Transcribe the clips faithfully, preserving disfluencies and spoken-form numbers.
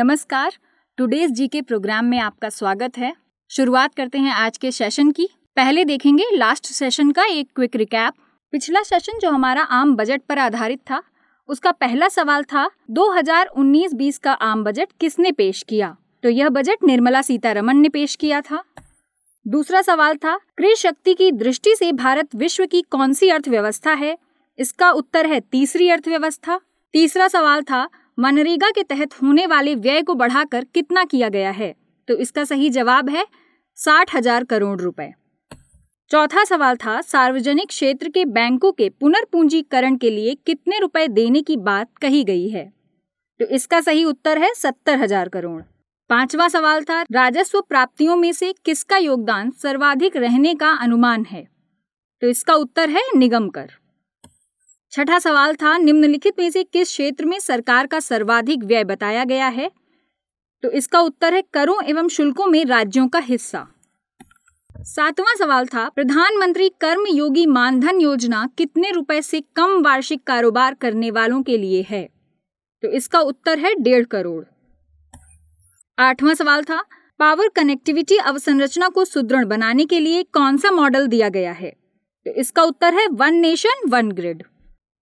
नमस्कार, टुडेज जी के प्रोग्राम में आपका स्वागत है। शुरुआत करते हैं आज के सेशन की। पहले देखेंगे लास्ट सेशन का एक क्विक रिकैप। पिछला सेशन जो हमारा आम बजट पर आधारित था, उसका पहला सवाल था दो हज़ार उन्नीस बीस का आम बजट किसने पेश किया, तो यह बजट निर्मला सीतारमन ने पेश किया था। दूसरा सवाल था कृषि शक्ति की दृष्टि से भारत विश्व की कौन सी अर्थव्यवस्था है, इसका उत्तर है तीसरी अर्थव्यवस्था। तीसरा सवाल था मनरेगा के तहत होने वाले व्यय को बढ़ाकर कितना किया गया है, तो इसका सही जवाब है साठ हजार करोड़ रुपए। चौथा सवाल था सार्वजनिक क्षेत्र के बैंकों के पुनर्पूंजीकरण के लिए कितने रुपए देने की बात कही गई है, तो इसका सही उत्तर है सत्तर हजार करोड़। पांचवा सवाल था राजस्व प्राप्तियों में से किसका योगदान सर्वाधिक रहने का अनुमान है, तो इसका उत्तर है निगम कर। छठा सवाल था निम्नलिखित में से किस क्षेत्र में सरकार का सर्वाधिक व्यय बताया गया है, तो इसका उत्तर है करों एवं शुल्कों में राज्यों का हिस्सा। सातवां सवाल था प्रधानमंत्री कर्म योगी मानधन योजना कितने रुपए से कम वार्षिक कारोबार करने वालों के लिए है, तो इसका उत्तर है डेढ़ करोड़। आठवां सवाल था पावर कनेक्टिविटी अवसंरचना को सुदृढ़ बनाने के लिए कौन सा मॉडल दिया गया है, तो इसका उत्तर है वन नेशन वन ग्रिड।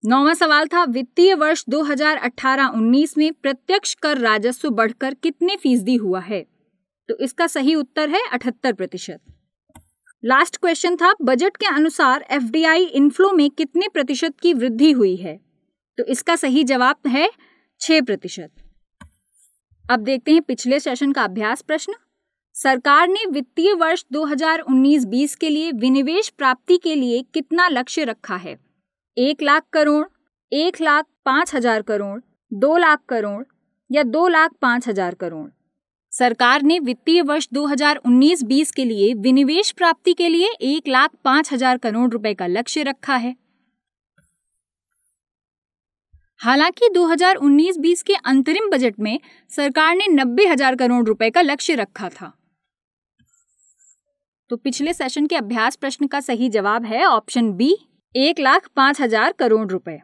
नौवां सवाल था वित्तीय वर्ष दो हज़ार अठारह उन्नीस में प्रत्यक्ष कर राजस्व बढ़कर कितने फीसदी हुआ है, तो इसका सही उत्तर है अठहत्तर प्रतिशत। लास्ट क्वेश्चन था बजट के अनुसार एफडीआई इनफ्लो में कितने प्रतिशत की वृद्धि हुई है, तो इसका सही जवाब है छह प्रतिशत। अब देखते हैं पिछले सेशन का अभ्यास प्रश्न। सरकार ने वित्तीय वर्ष दो हज़ार उन्नीस बीस के लिए विनिवेश प्राप्ति के लिए कितना लक्ष्य रखा है, एक लाख करोड़, एक लाख पाँच हजार करोड़, दो लाख करोड़ या दो लाख पाँच हजार करोड़। सरकार ने वित्तीय वर्ष दो हज़ार उन्नीस बीस के लिए विनिवेश प्राप्ति के लिए एक लाख पाँच हजार करोड़ रुपए का लक्ष्य रखा है। हालांकि दो हज़ार उन्नीस बीस के अंतरिम बजट में सरकार ने नब्बे हजार करोड़ रुपए का लक्ष्य रखा था। तो पिछले सेशन के अभ्यास प्रश्न का सही जवाब है ऑप्शन बी, एक लाख पाँच हजार करोड़ रुपए।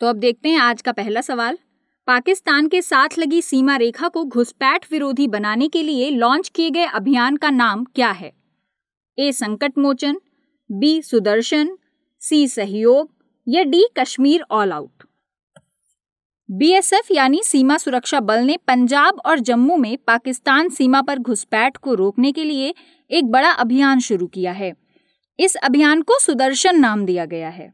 तो अब देखते हैं आज का पहला सवाल। पाकिस्तान के साथ लगी सीमा रेखा को घुसपैठ विरोधी बनाने के लिए लॉन्च किए गए अभियान का नाम क्या है, ए संकट मोचन, बी सुदर्शन, सी सहयोग या D Kashmir all out. B S F यानी सीमा सुरक्षा बल ने पंजाब और जम्मू में पाकिस्तान सीमा पर घुसपैठ को रोकने के लिए एक बड़ा अभियान शुरू किया है। इस अभियान को सुदर्शन नाम दिया गया है।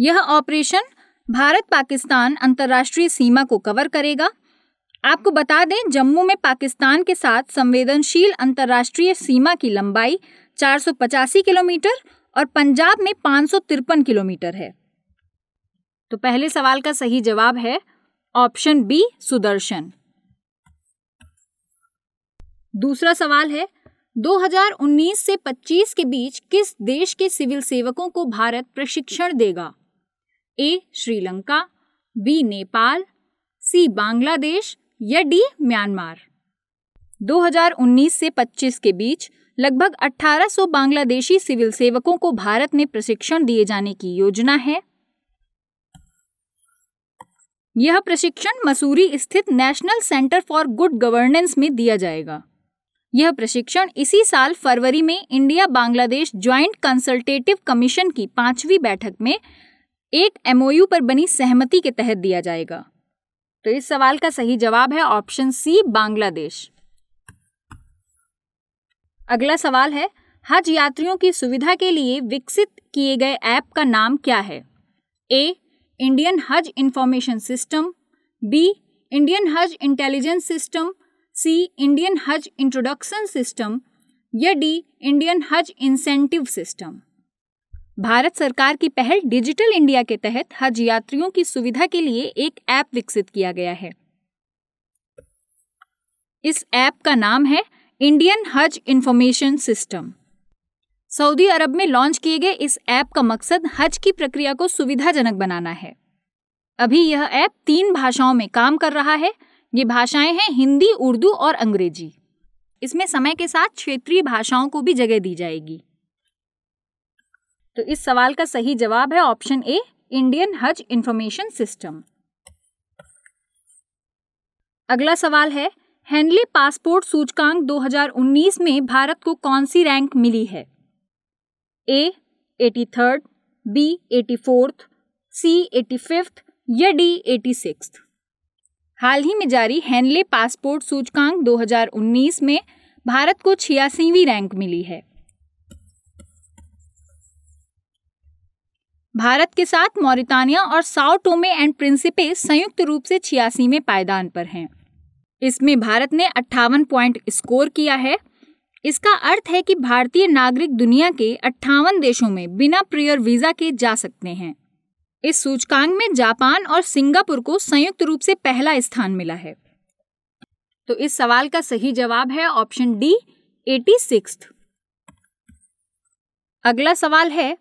यह ऑपरेशन भारत पाकिस्तान अंतर्राष्ट्रीय सीमा को कवर करेगा। आपको बता दें, जम्मू में पाकिस्तान के साथ संवेदनशील अंतर्राष्ट्रीय सीमा की लंबाई चार सौ पचासी किलोमीटर और पंजाब में पाँच सौ तिरपन किलोमीटर है। तो पहले सवाल का सही जवाब है ऑप्शन बी सुदर्शन। दूसरा सवाल है दो हज़ार उन्नीस से पच्चीस के बीच किस देश के सिविल सेवकों को भारत प्रशिक्षण देगा, A Sri Lanka, B Nepal, C Bangladesh या डी म्यांमार। दो हज़ार उन्नीस से पच्चीस के बीच लगभग अठारह सौ बांग्लादेशी सिविल सेवकों को भारत में प्रशिक्षण दिए जाने की योजना है। यह प्रशिक्षण मसूरी स्थित national centre for good governance में दिया जाएगा। यह प्रशिक्षण इसी साल फरवरी में India Bangladesh joint consultative commission की पांचवी बैठक में एक एमओयू पर बनी सहमति के तहत दिया जाएगा। तो इस सवाल का सही जवाब है ऑप्शन सी बांग्लादेश। अगला सवाल है हज यात्रियों की सुविधा के लिए विकसित किए गए ऐप का नाम क्या है, ए इंडियन हज इंफॉर्मेशन सिस्टम, बी इंडियन हज इंटेलिजेंस सिस्टम, सी इंडियन हज इंट्रोडक्शन सिस्टम या डी इंडियन हज इंसेंटिव सिस्टम। भारत सरकार की पहल डिजिटल इंडिया के तहत हज यात्रियों की सुविधा के लिए एक ऐप विकसित किया गया है। इस ऐप का नाम है इंडियन हज इंफॉर्मेशन सिस्टम। सऊदी अरब में लॉन्च किए गए इस ऐप का मकसद हज की प्रक्रिया को सुविधाजनक बनाना है। अभी यह ऐप तीन भाषाओं में काम कर रहा है। ये भाषाएं हैं हिंदी, उर्दू और अंग्रेजी। इसमें समय के साथ क्षेत्रीय भाषाओं को भी जगह दी जाएगी। तो इस सवाल का सही जवाब है ऑप्शन ए इंडियन हज इंफॉर्मेशन सिस्टम। अगला सवाल है, हैनले पासपोर्ट सूचकांक दो हज़ार उन्नीस में भारत को कौन सी रैंक मिली है? ए तिरासी, बी चौरासी, सी पचासी या डी छियासी। हाल ही में जारी हैनले पासपोर्ट सूचकांक दो हज़ार उन्नीस में भारत को छियासीवीं रैंक मिली है। भारत के साथ मॉरिटानिया और साओ टोमे एंड प्रिंसिपे संयुक्त रूप से छियासीवें पायदान पर हैं। इसमें भारत ने अट्ठावन पॉइंट स्कोर किया है। इसका अर्थ है कि भारतीय नागरिक दुनिया के अट्ठावन देशों में बिना प्रीयर वीजा के जा सकते हैं। इस सूचकांक में जापान और सिंगापुर को संयुक्त रूप से पहला स्थान मिला है। तो इस सवाल का सही जवाब है ऑप्शन डी छियासी। अगला सवाल है,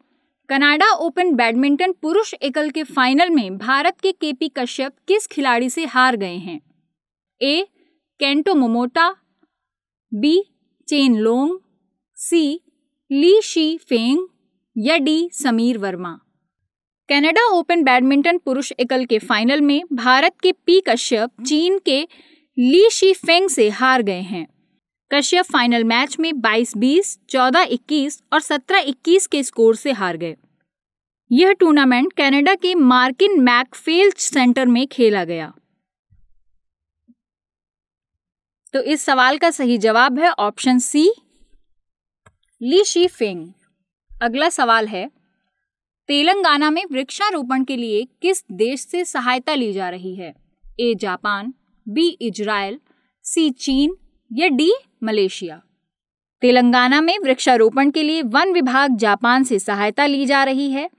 कनाडा ओपन बैडमिंटन पुरुष एकल के फाइनल में भारत के केपी कश्यप किस खिलाड़ी से हार गए हैं? A Kento Momota, B Chen Long, C Li Shifeng या D Sameer Verma. Canada open badminton पुरुष एकल के फाइनल में भारत के पी कश्यप चीन के ली शी फेंग से हार गए हैं। कश्यप फाइनल मैच में बाईस बीस, चौदह इक्कीस और सत्रह इक्कीस के स्कोर से हार गए। यह टूर्नामेंट कनाडा के मार्किन मैकफेल्च सेंटर में खेला गया। तो इस सवाल का सही जवाब है option C Li Shifeng. अगला सवाल है, तेलंगाना में वृक्षारोपण के लिए किस देश से सहायता ली जा रही है? A Japan, B Israel, C चीन या डी मलेशिया। तेलंगाना में वृक्षारोपण के लिए वन विभाग जापान से सहायता ली जा रही है।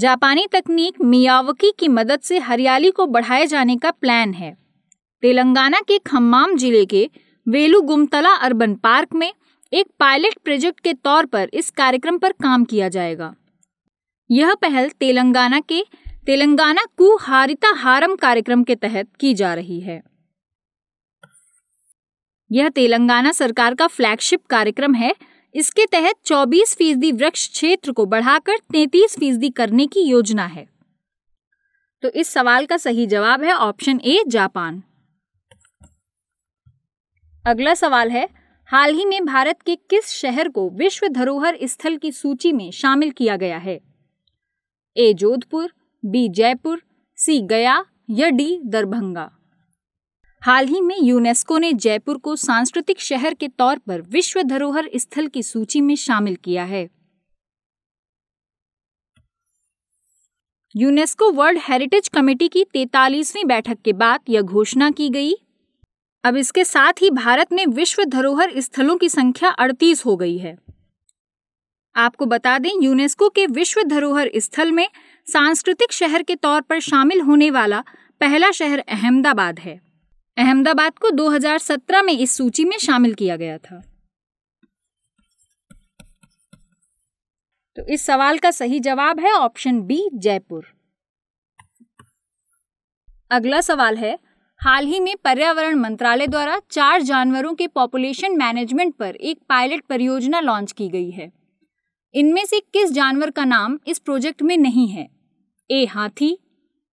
जापानी तकनीक मियावकी की मदद से हरियाली को बढ़ाए जाने का प्लान है। तेलंगाना के खम्माम जिले के वेलुगुमतला अर्बन पार्क में एक पायलट प्रोजेक्ट के तौर पर इस कार्यक्रम पर काम किया जाएगा। यह पहल तेलंगाना के तेलंगाना कु हारिता हारम कार्यक्रम के तहत की जा रही है। यह तेलंगाना सरकार का फ्लैगशिप कार्यक्रम है। इसके तहत चौबीस फीसदी वृक्ष क्षेत्र को बढ़ाकर तैंतीस फीसदी करने की योजना है। तो इस सवाल का सही जवाब है ऑप्शन ए जापान। अगला सवाल है, हाल ही में भारत के किस शहर को विश्व धरोहर स्थल की सूची में शामिल किया गया है? A Jodhpur, B Jaipur, C Gaya या डी दरभंगा। हाल ही में यूनेस्को ने जयपुर को सांस्कृतिक शहर के तौर पर विश्व धरोहर स्थल की सूची में शामिल किया है। यूनेस्को वर्ल्ड हेरिटेज कमेटी की तैंतालीसवीं बैठक के बाद यह घोषणा की गई। अब इसके साथ ही भारत में विश्व धरोहर स्थलों की संख्या अड़तीस हो गई है। आपको बता दें, यूनेस्को के विश्व धरोहर स्थल में सांस्कृतिक शहर के तौर पर शामिल होने वाला पहला शहर अहमदाबाद है। अहमदाबाद को दो हज़ार सत्रह में इस सूची में शामिल किया गया था। तो इस सवाल का सही जवाब है ऑप्शन बी जयपुर। अगला सवाल है, हाल ही में पर्यावरण मंत्रालय द्वारा चार जानवरों के पॉपुलेशन मैनेजमेंट पर एक पायलट परियोजना लॉन्च की गई है। इनमें से किस जानवर का नाम इस प्रोजेक्ट में नहीं है? ए हाथी,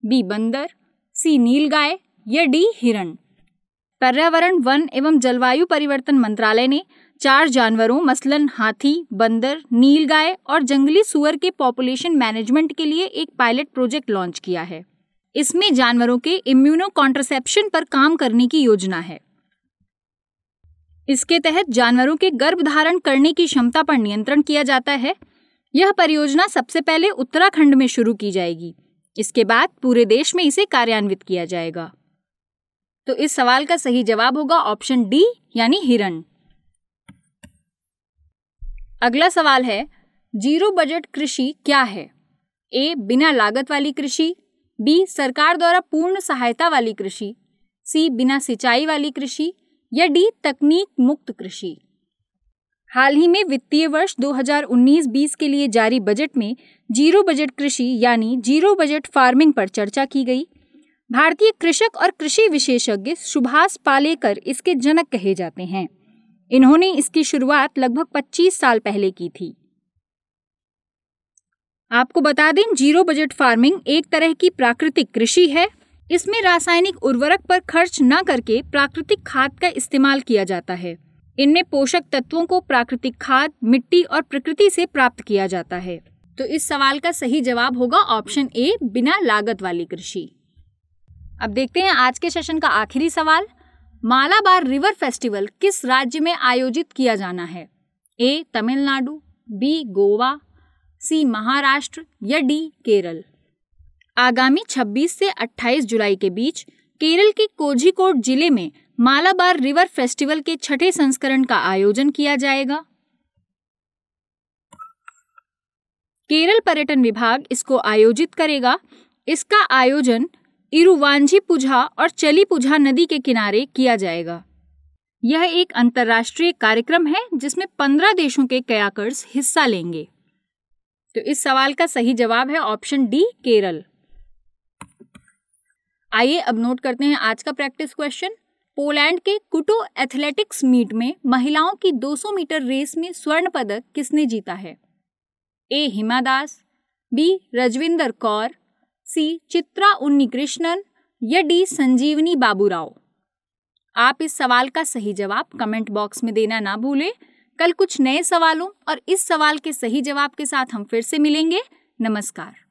बी बंदर, सी नीलगाय या डी हिरण। पर्यावरण, वन एवं जलवायु परिवर्तन मंत्रालय ने चार जानवरों मसलन हाथी, बंदर, नीलगाय और जंगली सुअर के पॉपुलेशन मैनेजमेंट के लिए एक पायलट प्रोजेक्ट लॉन्च किया है। इसमें जानवरों के इम्यूनो कॉन्ट्रासेप्शन पर काम करने की योजना है। इसके तहत जानवरों के गर्भ धारण करने की क्षमता पर नियंत्रण किया जाता है। यह परियोजना सबसे पहले उत्तराखंड में शुरू की जाएगी। इसके बाद पूरे देश में इसे कार्यान्वित किया जाएगा। तो इस सवाल का सही जवाब होगा ऑप्शन डी यानी हिरण। अगला सवाल है, जीरो बजट कृषि क्या है? ए बिना लागत वाली कृषि, बी सरकार द्वारा पूर्ण सहायता वाली कृषि, सी बिना सिंचाई वाली कृषि या डी तकनीक मुक्त कृषि। हाल ही में वित्तीय वर्ष दो हज़ार उन्नीस बीस के लिए जारी बजट में जीरो बजट कृषि यानी जीरो बजट फार्मिंग पर चर्चा की गई। भारतीय कृषक और कृषि विशेषज्ञ सुभाष पालेकर इसके जनक कहे जाते हैं। इन्होंने इसकी शुरुआत लगभग पच्चीस साल पहले की थी। आपको बता दें, जीरो बजट फार्मिंग एक तरह की प्राकृतिक कृषि है। इसमें रासायनिक उर्वरक पर खर्च न करके प्राकृतिक खाद का इस्तेमाल किया जाता है। इनमें पोषक तत्वों को प्राकृतिक खाद, मिट्टी और प्रकृति से प्राप्त किया जाता है। तो इस सवाल का सही जवाब होगा ऑप्शन ए, बिना लागत वाली कृषि। अब देखते हैं आज के सेशन का आखिरी सवाल, मालाबार रिवर फेस्टिवल किस राज्य में आयोजित किया जाना है? A Tamil Nadu, B Goa, C Maharashtra या डी केरल। आगामी छब्बीस से अट्ठाईस जुलाई के बीच केरल के कोझिकोड जिले में मालाबार रिवर फेस्टिवल के छठे संस्करण का आयोजन किया जाएगा। केरल पर्यटन विभाग इसको आयोजित करेगा। इसका आयोजन इरुवांझीपुझा और चलीपुझा नदी के किनारे किया जाएगा। यह एक अंतर्राष्ट्रीय कार्यक्रम है जिसमें पंद्रह देशों के कयाकर्स हिस्सा लेंगे। तो इस सवाल का सही जवाब है ऑप्शन डी, केरल। आइए अब नोट करते हैं आज का प्रैक्टिस क्वेश्चन। पोलैंड के कुटो एथलेटिक्स मीट में महिलाओं की दो सौ मीटर रेस में स्वर्ण पदक किसने जीता है? A Hima Das, B Rajwinder Kaur, C Chitra Unnikrishnan या डी संजीवनी बाबूराव। आप इस सवाल का सही जवाब कमेंट बॉक्स में देना ना भूलें। कल कुछ नए सवालों और इस सवाल के सही जवाब के साथ हम फिर से मिलेंगे। नमस्कार।